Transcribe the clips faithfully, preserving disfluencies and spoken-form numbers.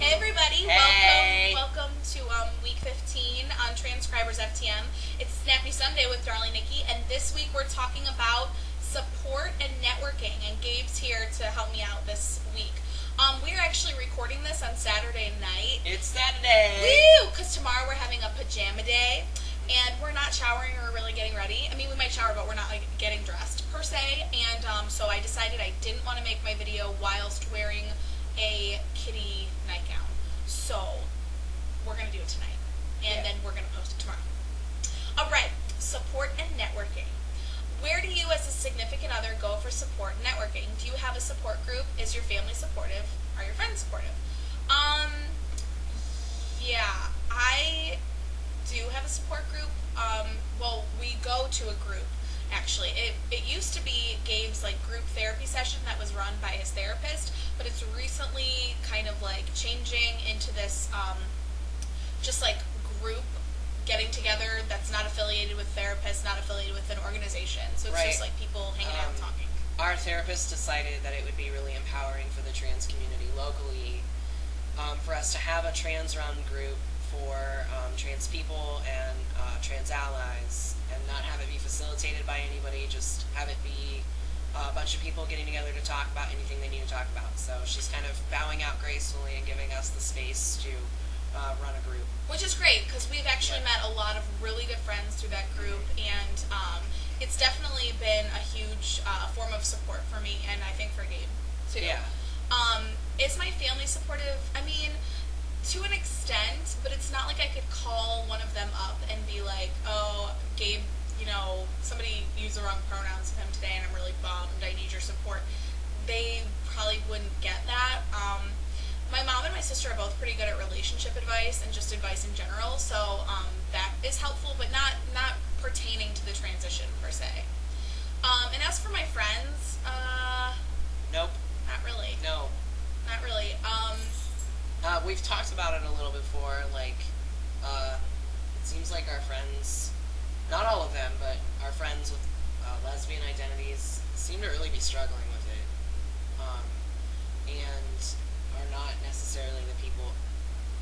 Hey everybody, hey. welcome welcome to um, week fifteen on Transcribers F T M. It's Snappy Sunday with Darling Nikki, and this week we're talking about support and networking, and Gabe's here to help me out this week. Um, we're actually recording this on Saturday night. It's Saturday! Woo! Because tomorrow we're having a pajama day. And we're not showering or really getting ready. I mean, we might shower, but we're not like getting dressed per se. And um, so I decided I didn't want to make my video whilst wearing a kitty nightgown. So we're going to do it tonight. And yeah. then we're going to post it tomorrow. All right. Support and networking. Where do you as a significant other go for support and networking? Do you have a support group? Is your family supportive? Are your friends supportive? Um, yeah. I... do have a support group. Um, well, we go to a group, actually. It, it used to be Gabe's like group therapy session that was run by his therapist, but it's recently kind of like changing into this um, just like group getting together that's not affiliated with therapists, not affiliated with an organization. So it's right. just like people hanging um, out and talking. Our therapist decided that it would be really empowering for the trans community locally um, for us to have a trans run group for um, trans people and uh, trans allies, and not have it be facilitated by anybody, just have it be a bunch of people getting together to talk about anything they need to talk about. So she's kind of bowing out gracefully and giving us the space to uh, run a group. Which is great, because we've actually yeah. met a lot of really good friends through that group, and um, it's definitely been a huge uh, form of support for me, and I think for Gabe, too. Yeah. Um, is my family supportive? I mean, to an extent, but it's not like I could call one of them up and be like, oh, Gabe, you know, somebody used the wrong pronouns of him today and I'm really bummed, I need your support. They probably wouldn't get that. Um, my mom and my sister are both pretty good at relationship advice and just advice in general, so um, that is helpful, but not, not pertaining to the transition, per se. Um, and as for my friends, uh... Nope. Not really. No. Not really. Um... Uh, we've talked about it a little before, like, uh, it seems like our friends, not all of them, but our friends with uh, lesbian identities seem to really be struggling with it, um, and are not necessarily the people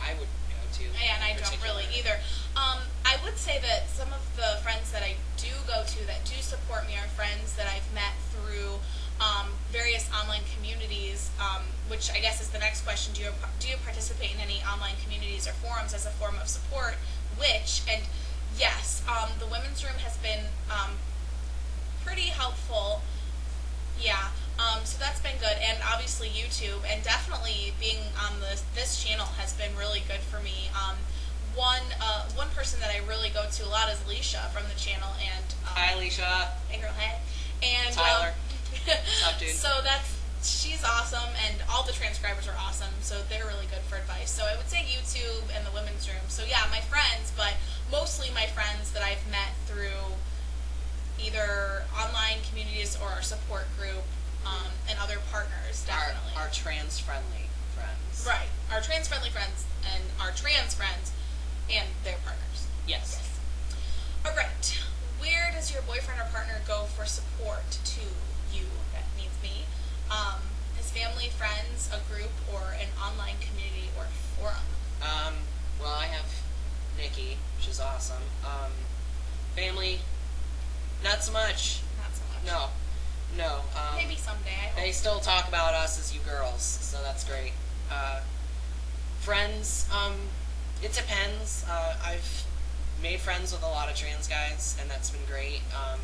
I would go to. Yeah, and I don't really either. Um, I would say that some of the friends that I do go to that do support me are friends that I've met through Um, various online communities, um, which I guess is the next question. Do you do you participate in any online communities or forums as a form of support? Which, and yes, um, the Women's Room has been um, pretty helpful. Yeah, um, so that's been good, and obviously YouTube, and definitely being on this this channel has been really good for me. Um, one uh, one person that I really go to a lot is Alicia from the channel, and um, hi Alicia, hey girl, hey, and Tyler. Um, Stop, dude. So that's, she's awesome, and all the transcribers are awesome, so they're really good for advice. So I would say YouTube and the Women's Room. So yeah, my friends, but mostly my friends that I've met through either online communities or our support group, um, and other partners, definitely. Our, our trans-friendly friends. Right. Our trans-friendly friends and our trans friends and their partners. Yes. yes. All right. Where does your boyfriend or partner go for support to? You, that means me, um, his family, friends, a group, or an online community or forum? Um, well, I have Nikki, which is awesome. Um, family, not so much. Not so much. No, no. Um, Maybe someday, I hope. They still talk about us as you girls, so that's great. Uh, friends, um, it depends. Uh, I've made friends with a lot of trans guys, and that's been great. Um,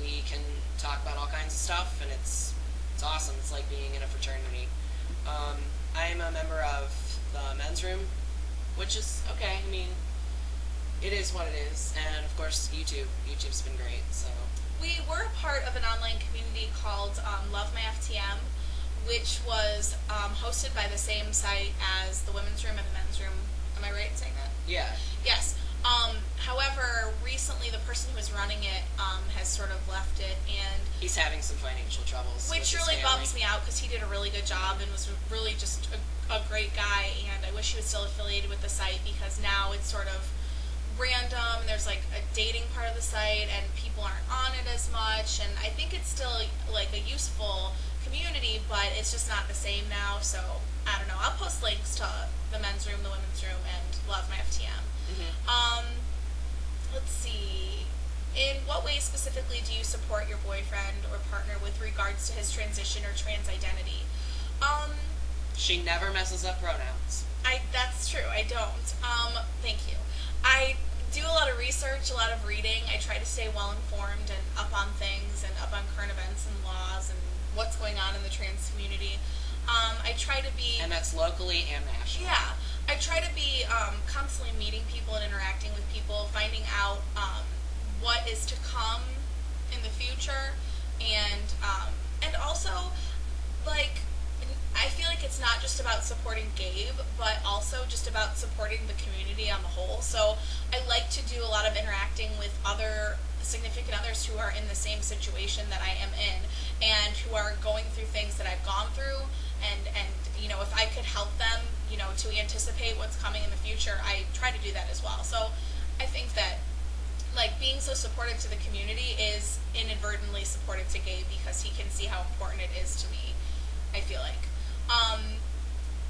we can talk about all kinds of stuff, and it's it's awesome. It's like being in a fraternity. Um, I am a member of the Men's Room, which is okay. I mean, it is what it is, and of course, YouTube. YouTube's been great. So we were a part of an online community called um, Love My F T M, which was um, hosted by the same site as the Women's Room and the Men's Room. Am I right in saying that? Yeah. Yes. Um, however, recently the person who was running it um, has sort of left it, and he's having some financial troubles, which really bums me out because he did a really good job and was really just a, a great guy, and I wish he was still affiliated with the site because now it's sort of random, and there's like a dating part of the site and people aren't on it as much, and I think it's still like a useful community, but it's just not the same now. So I don't know, I'll post links to The Men's Room, The Women's Room, and Love My F T M. Mm-hmm. Um, let's see, in what way specifically do you support your boyfriend or partner with regards to his transition or trans identity? Um, she never messes up pronouns. I, that's true, I don't. Um, thank you. I do a lot of research, a lot of reading. I try to stay well informed and up on things and up on current events and laws and what's going on in the trans community. Um, I try to be... And that's locally and nationally. Yeah. I try to be um, constantly meeting people and interacting with people, finding out um, what is to come in the future, and um, and also, like, I feel like it's not just about supporting Gabe, but also just about supporting the community on the whole. So I like to do a lot of interacting with other significant others who are in the same situation that I am in and who are going through things that I've gone through, and, and you know, if I could help them, you know, to anticipate what's coming in the future, I try to do that as well. So I think that, like, being so supportive to the community is inadvertently supportive to Gabe because he can see how important it is to me, I feel like. Um,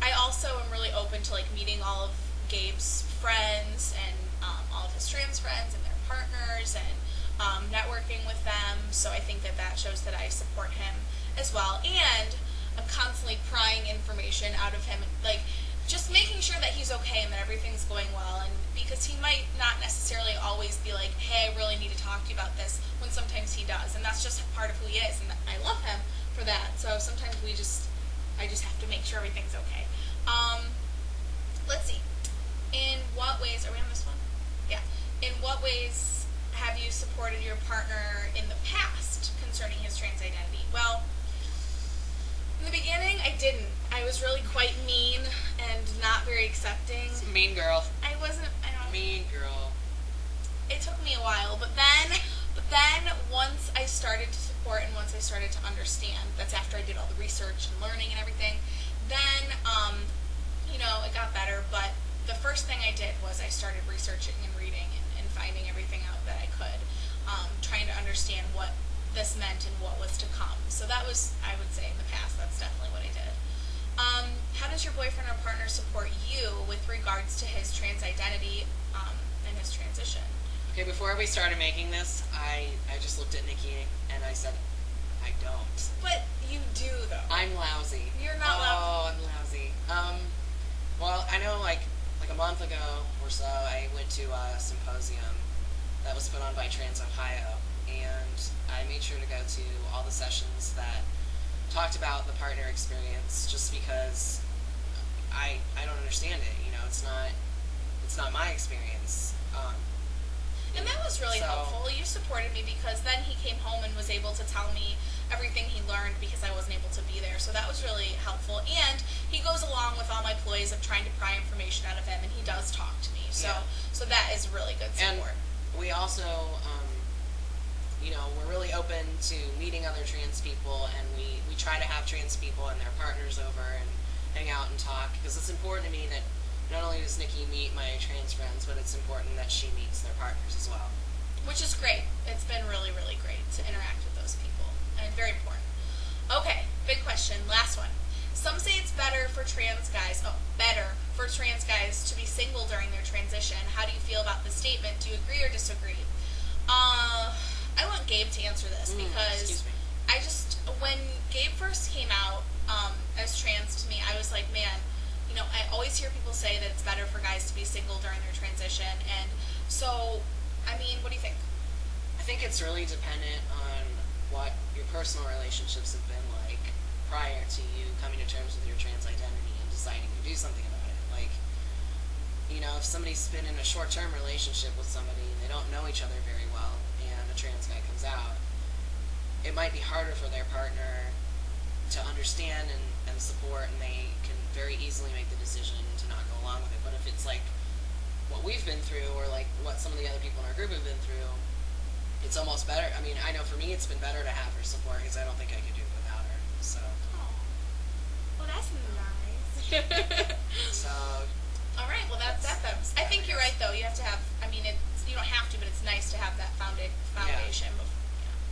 I also am really open to, like, meeting all of Gabe's friends and um, all of his trans friends and their partners and um, networking with them, so I think that that shows that I support him as well, and I'm constantly prying information out of him, like, just making sure that he's okay and that everything's going well, and because he might not necessarily always be like, hey, I really need to talk to you about this, when sometimes he does, and that's just part of who he is, and I love him for that, so sometimes we just... I just have to make sure everything's okay. Um, let's see. In what ways, are we on this one? Yeah. In what ways have you supported your partner in the past concerning his trans identity? Well, in the beginning, I didn't. I was really quite mean and not very accepting. Mean girl. I wasn't, I don't know. Mean girl. It took me a while, but then... But then, once I started to support and once I started to understand, that's after I did all the research and learning and everything, then, um, you know, it got better, but the first thing I did was I started researching and reading and, and finding everything out that I could, um, trying to understand what this meant and what was to come. So that was, I would say, in the past, that's definitely what I did. Um, how does your boyfriend or partner support you with regards to his trans identity, um, and his transition? Okay, before we started making this, I, I just looked at Nikki and I said, I don't. But you do, though. I'm lousy. You're not lousy. Oh, I'm lousy. Um, well, I know, like, like a month ago or so, I went to a symposium that was put on by Trans Ohio, and I made sure to go to all the sessions that talked about the partner experience just because I, I don't understand it, you know, it's not, it's not my experience. Um... And that was really so helpful. You supported me because then he came home and was able to tell me everything he learned because I wasn't able to be there. So that was really helpful. And he goes along with all my ploys of trying to pry information out of him, and he does talk to me. So yeah. So that is really good support. And we also, um, you know, we're really open to meeting other trans people, and we, we try to have trans people and their partners over and hang out and talk because it's important to me that not only does Nikki meet my trans friends, but it's important that she meets their partners as well. Which is great. It's been really, really great to interact with those people. And very important. Okay, big question. Last one. Some say it's better for trans guys, oh, better for trans guys to be single during their transition. How do you feel about this statement? Do you agree or disagree? Uh, I want Gabe to answer this mm, because I just, when Gabe first came out um, as trans to me, I was like, man, you know, I always hear people say that it's better for guys to be single during their transition, and so, I mean, what do you think? I think it's really dependent on what your personal relationships have been like prior to you coming to terms with your trans identity and deciding to do something about it. Like, you know, if somebody's been in a short-term relationship with somebody and they don't know each other very well, and a trans guy comes out, it might be harder for their partner to understand and, and support, and they can very easily make the decision to not go along with it. But if it's like what we've been through, or like what some of the other people in our group have been through, it's almost better. I mean, I know for me it's been better to have her support because I don't think I could do it without her. So. Oh. Well, that's nice. So, All right, well, that's, that's, that's, I think you're right, though. You have to have, I mean, it, you don't have to, but it's nice to have that founded foundation. Yeah.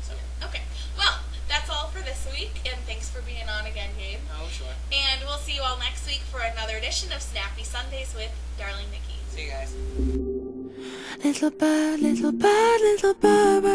So, okay. Well, that's all for this week, and thanks for being on again, Gabe. Oh, sure. And we'll see you all next week for another edition of Snappy Sundays with Darling Nikki. See you guys. Little bird, little bird, little bird.